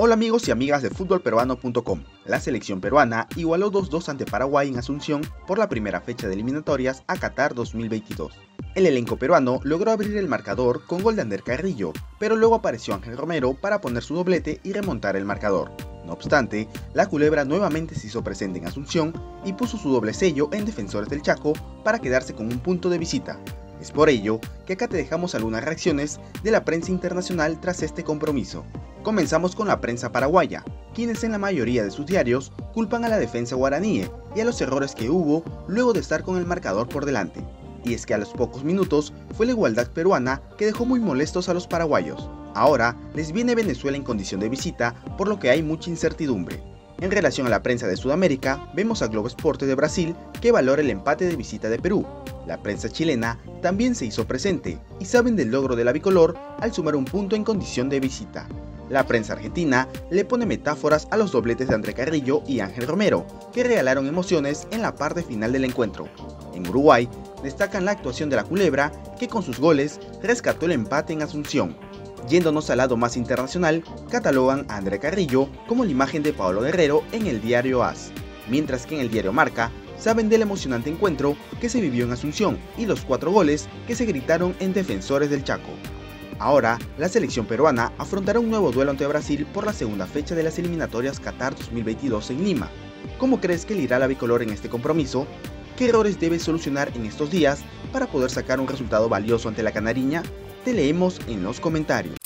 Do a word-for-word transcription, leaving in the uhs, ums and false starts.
Hola amigos y amigas de fútbol peruano punto com. La selección peruana igualó dos dos ante Paraguay en Asunción por la primera fecha de eliminatorias a Qatar dos mil veintidós. El elenco peruano logró abrir el marcador con gol de André Carrillo, pero luego apareció Ángel Romero para poner su doblete y remontar el marcador. No obstante, la culebra nuevamente se hizo presente en Asunción y puso su doble sello en Defensores del Chaco para quedarse con un punto de visita. Es por ello que acá te dejamos algunas reacciones de la prensa internacional tras este compromiso. Comenzamos con la prensa paraguaya, quienes en la mayoría de sus diarios culpan a la defensa guaraní y a los errores que hubo luego de estar con el marcador por delante. Y es que a los pocos minutos fue la igualdad peruana que dejó muy molestos a los paraguayos. Ahora les viene Venezuela en condición de visita, por lo que hay mucha incertidumbre. En relación a la prensa de Sudamérica, vemos a Globo Esporte de Brasil que valora el empate de visita de Perú. La prensa chilena también se hizo presente y saben del logro de la bicolor al sumar un punto en condición de visita. La prensa argentina le pone metáforas a los dobletes de André Carrillo y Ángel Romero, que regalaron emociones en la parte final del encuentro. En Uruguay, destacan la actuación de la culebra, que con sus goles rescató el empate en Asunción. Yéndonos al lado más internacional, catalogan a André Carrillo como la imagen de Paolo Guerrero en el diario A S, mientras que en el diario Marca saben del emocionante encuentro que se vivió en Asunción y los cuatro goles que se gritaron en Defensores del Chaco. Ahora, la selección peruana afrontará un nuevo duelo ante Brasil por la segunda fecha de las eliminatorias Qatar dos mil veintidós en Lima. ¿Cómo crees que le irá la bicolor en este compromiso? ¿Qué errores debes solucionar en estos días para poder sacar un resultado valioso ante la canariña? Te leemos en los comentarios.